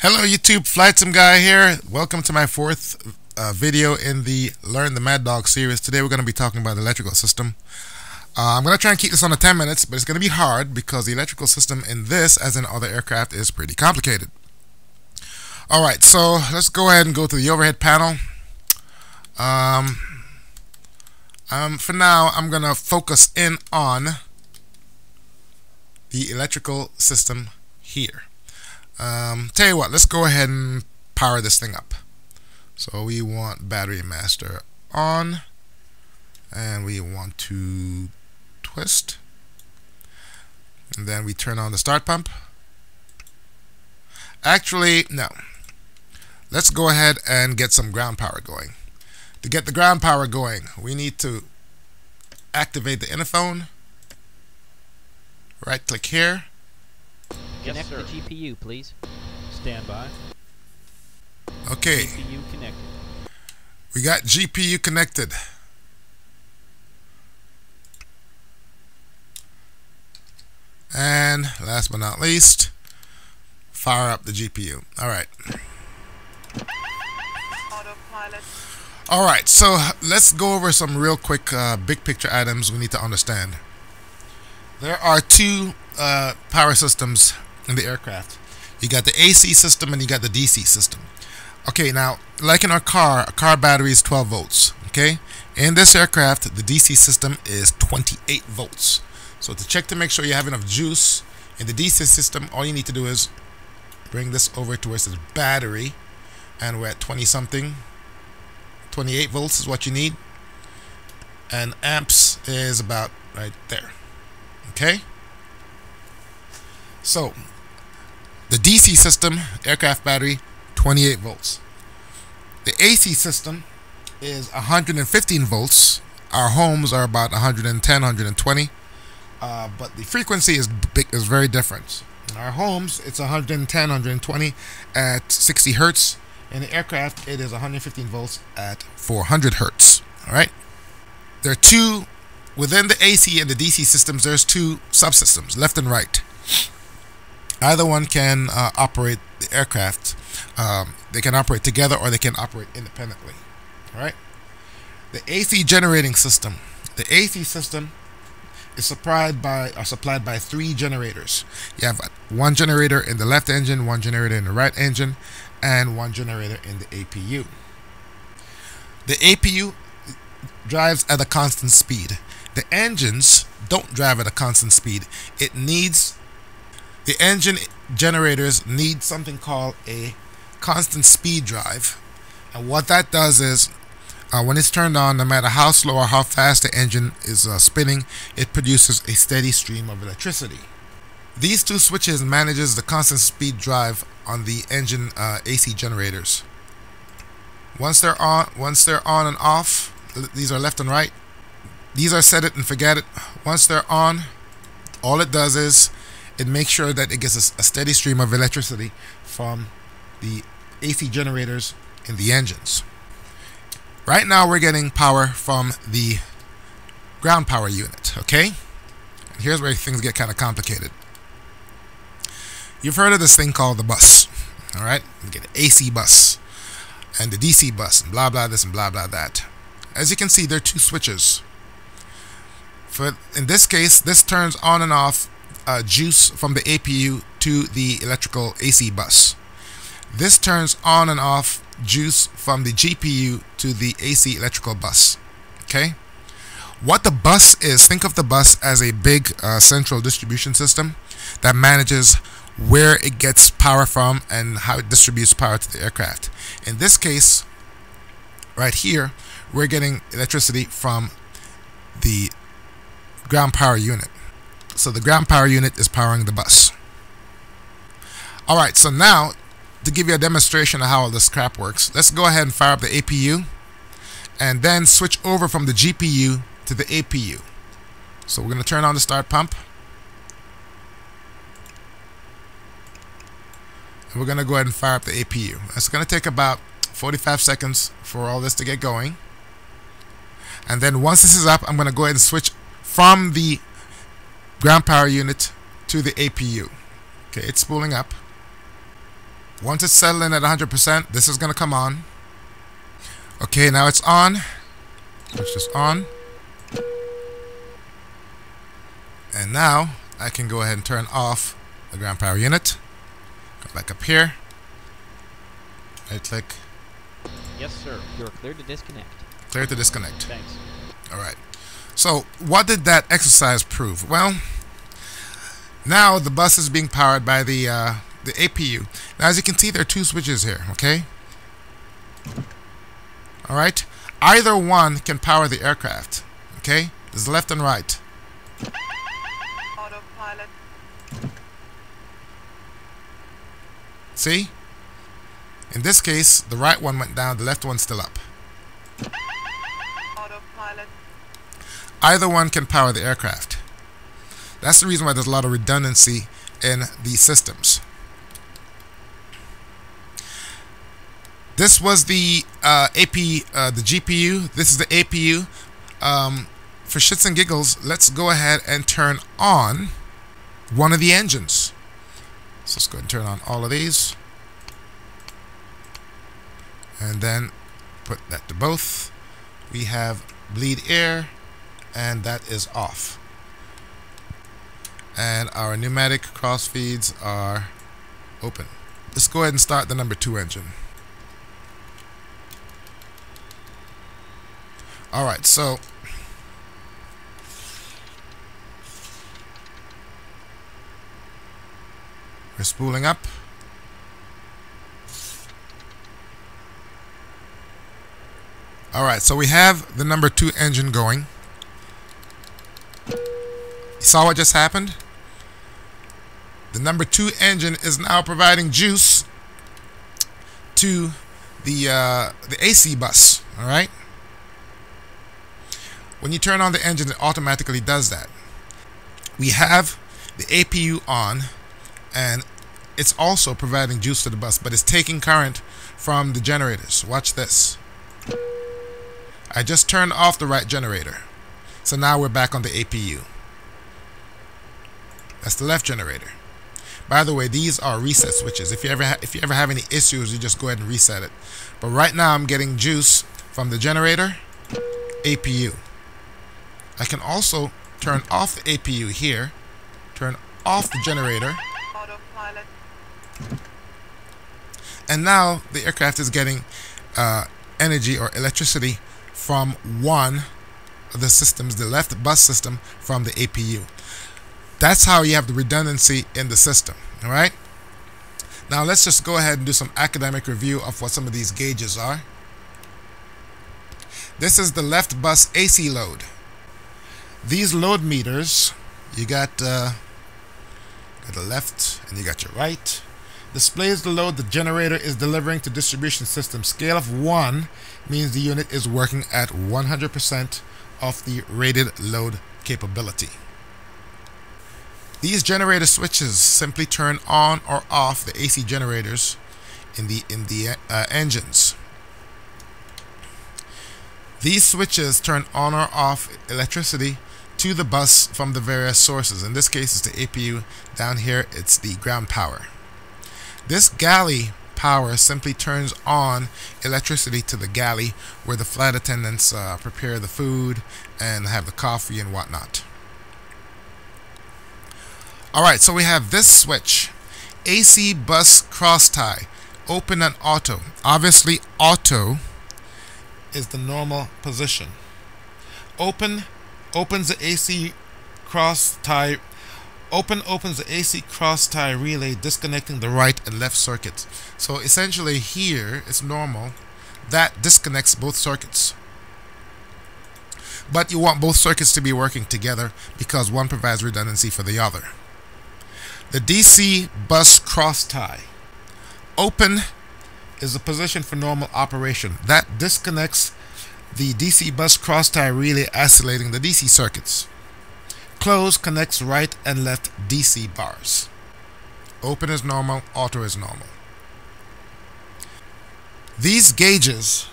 Hello YouTube, Flight Sim Guy here. Welcome to my fourth video in the Learn the Mad Dog series. Today we're going to be talking about the electrical system. I'm going to try and keep this under 10 minutes, but it's going to be hard because the electrical system in this, as in other aircraft, is pretty complicated. Alright, so let's go ahead and go to the overhead panel. For now, I'm going to focus in on the electrical system here. Tell you what, let's go ahead and power this thing up. So we want battery master on, and we want to twist, and then we turn on the start pump. Actually, no, let's go ahead and get some ground power going. To get the ground power going, we need to activate the interphone, right click here. Yes, connect the GPU, please. Stand by. Okay. GPU connected. We got GPU connected. And last but not least, fire up the GPU. Alright. Alright, so let's go over some real quick big picture items we need to understand. There are two power systems in the aircraft. You got the AC system and you got the DC system. Okay, now like in a car battery is 12 volts. Okay, in this aircraft the DC system is 28 volts. So to check to make sure you have enough juice in the DC system, all you need to do is bring this over towards the battery, and we're at 20 something. 28 volts is what you need, and amps is about right there. Okay, so the DC system, aircraft battery, 28 volts. The AC system is 115 volts. Our homes are about 110, 120. But the frequency is very different. In our homes, it's 110, 120 at 60 hertz. In the aircraft, it is 115 volts at 400 hertz. All right. There are two within the AC and the DC systems. There's two subsystems, left and right. Either one can operate the aircraft. They can operate together or they can operate independently. Alright? The AC generating system. The AC system is supplied by three generators. You have one generator in the left engine, one generator in the right engine, and one generator in the APU. The APU drives at a constant speed. The engines don't drive at a constant speed. The engine generators need something called a constant speed drive, and what that does is when it's turned on, no matter how slow or how fast the engine is spinning, it produces a steady stream of electricity. These two switches manages the constant speed drive on the engine AC generators. Once they're on and off, these are left and right. These are set it and forget it. Once they're on, all it does is it makes sure that it gets a steady stream of electricity from the AC generators and the engines. Right now we're getting power from the ground power unit, okay? And here's where things get kind of complicated. You've heard of this thing called the bus, all right? You get an AC bus and the DC bus and blah, blah, this and blah, blah, that. As you can see, there are two switches. In this case, this turns on and off juice from the APU to the electrical AC bus. This turns on and off juice from the GPU to the AC electrical bus. Okay? What the bus is, think of the bus as a big central distribution system that manages where it gets power from and how it distributes power to the aircraft. In this case, right here, we're getting electricity from the ground power unit. So the ground power unit is powering the bus. Alright, so now to give you a demonstration of how all this crap works, let's go ahead and fire up the APU and then switch over from the GPU to the APU. So we're going to turn on the start pump. And we're going to go ahead and fire up the APU. It's going to take about 45 seconds for all this to get going. And then once this is up, I'm going to go ahead and switch from the ground power unit to the APU. Okay, it's spooling up. Once it's settling at 100%, this is gonna come on. Okay, now it's on. It's just on. And now I can go ahead and turn off the ground power unit. Go back up here. Right click. Yes, sir. You're cleared to disconnect. Cleared to disconnect. Thanks. All right. So what did that exercise prove? Well, now the bus is being powered by the APU. Now, as you can see, there are two switches here. Okay. All right. Either one can power the aircraft. Okay. There's left and right. Autopilot. See? In this case, the right one went down, the left one's still up. Autopilot. Either one can power the aircraft. That's the reason why there's a lot of redundancy in these systems. This was the GPU. This is the APU. For shits and giggles, let's go ahead and turn on one of the engines. So let's go ahead and turn on all of these. And then put that to both. We have bleed air, and that is off. And our pneumatic cross feeds are open. Let's go ahead and start the number 2 engine. Alright, so we're spooling up. Alright, so we have the number 2 engine going. You saw what just happened? The number 2 engine is now providing juice to the AC bus. Alright? When you turn on the engine, it automatically does that. We have the APU on, and it's also providing juice to the bus, but it's taking current from the generators. Watch this. I just turned off the right generator. So now we're back on the APU. That's the left generator. By the way, these are reset switches. If you ever have any issues, you just go ahead and reset it. But right now I'm getting juice from the generator, APU. I can also turn off the APU here, turn off the generator, and now the aircraft is getting energy or electricity from one of the systems, the left bus system from the APU. That's how you have the redundancy in the system. All right. Now let's just go ahead and do some academic review of what some of these gauges are. This is the left bus AC load. These load meters, you got the left and you got your right. Displays the load the generator is delivering to distribution system. Scale of 1 means the unit is working at 100% of the rated load capability. These generator switches simply turn on or off the AC generators in the engines. These switches turn on or off electricity to the bus from the various sources. In this case, it's the APU. Down here, it's the ground power. This galley power simply turns on electricity to the galley where the flight attendants prepare the food and have the coffee and whatnot. Alright, so we have this switch. AC bus cross tie. Open and auto. Obviously, auto is the normal position. Open opens the AC cross tie. Open opens the AC cross tie relay, disconnecting the right and left circuits. So essentially here it's normal. That disconnects both circuits. But you want both circuits to be working together because one provides redundancy for the other. The DC bus cross tie. Open is the position for normal operation. That disconnects the DC bus cross tie relay isolating the DC circuits. Close connects right and left DC bars. Open is normal, auto is normal. These gauges,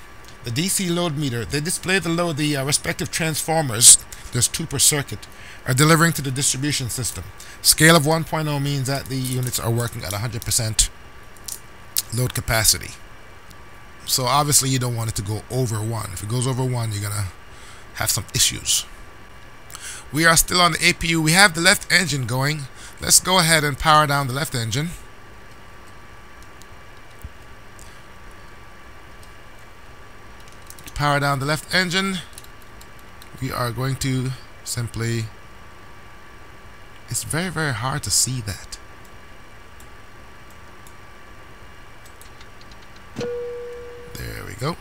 the DC load meter, they display the load the respective transformers, there's 2 per circuit, are delivering to the distribution system. Scale of 1.0 means that the units are working at 100% load capacity. So obviously you don't want it to go over 1. If it goes over 1, you're gonna have some issues. We are still on the APU. We have the left engine going. Let's go ahead and power down the left engine. Power down the left engine. We are going to simply, it's very, very hard to see that. There we go.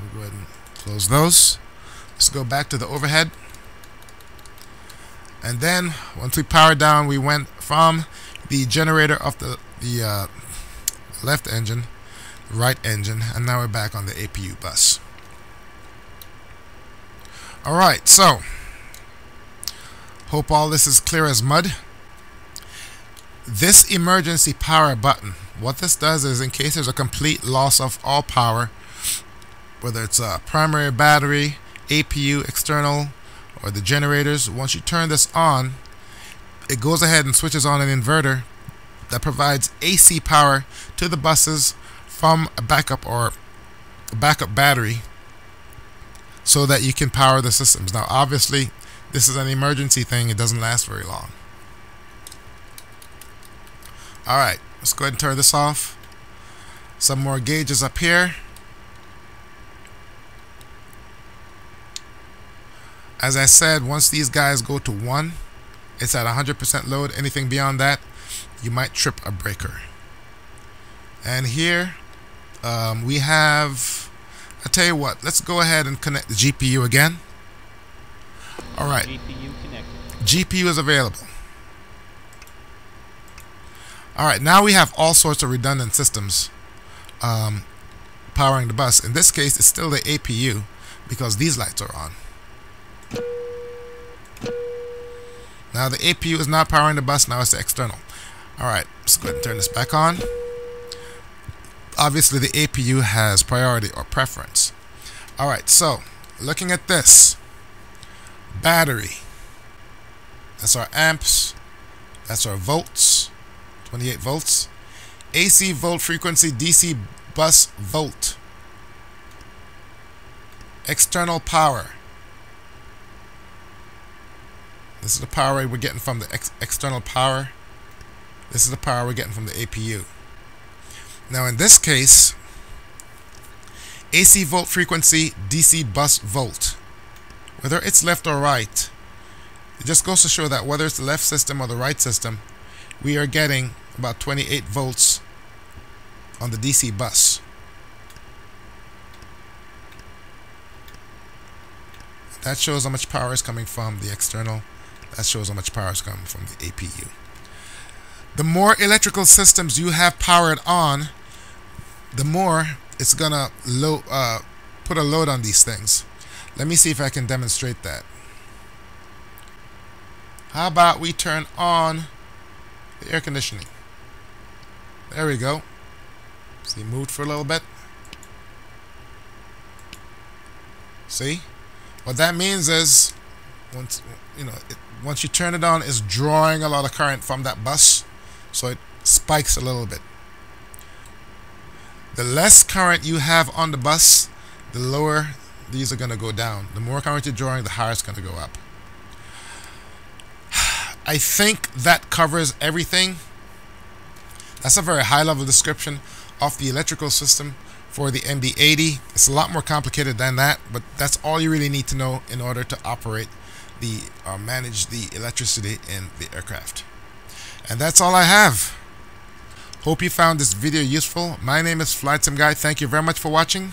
We'll go ahead and close those. Let's go back to the overhead. And then once we powered down, we went from the generator of the left engine, right engine, and now we're back on the APU bus. Alright, so hope all this is clear as mud. This emergency power button, what this does is in case there's a complete loss of all power, whether it's a primary battery, APU, external, or the generators, once you turn this on, it goes ahead and switches on an inverter that provides AC power to the buses from a backup or a backup battery so that you can power the systems. Now obviously this is an emergency thing, it doesn't last very long. Alright, let's go ahead and turn this off. Some more gauges up here. As I said, once these guys go to 1, it's at 100% load. Anything beyond that, you might trip a breaker. And here we have, I tell you what, let's go ahead and connect the GPU again. Alright, GPU is available. Alright, now we have all sorts of redundant systems powering the bus. In this case, it's still the APU because these lights are on. Now the APU is not powering the bus, now it's the external. Alright, let's go ahead and turn this back on. Obviously the APU has priority or preference. Alright, so looking at this, battery, that's our amps, that's our volts, 28 volts, AC volt frequency, DC bus volt, external power. This is the power we're getting from the external power. This is the power we're getting from the APU. Now in this case, AC volt frequency, DC bus volt. Whether it's left or right, it just goes to show that whether it's the left system or the right system, we are getting about 28 volts on the DC bus. That shows how much power is coming from the external. That shows how much power is coming from the APU. The more electrical systems you have powered on, the more it's gonna put a load on these things. Let me see if I can demonstrate that. How about we turn on the air conditioning? There we go. See, moved for a little bit. See, what that means is once you know it, once you turn it on, it's drawing a lot of current from that bus, so it spikes a little bit. The less current you have on the bus, the lower these are going to go down. The more current you're drawing, the higher it's going to go up. I think that covers everything. That's a very high level description of the electrical system for the MD-80. It's a lot more complicated than that, but that's all you really need to know in order to operate the manage the electricity in the aircraft. And that's all I have. Hope you found this video useful. My name is Flight Sim Guy. Thank you very much for watching.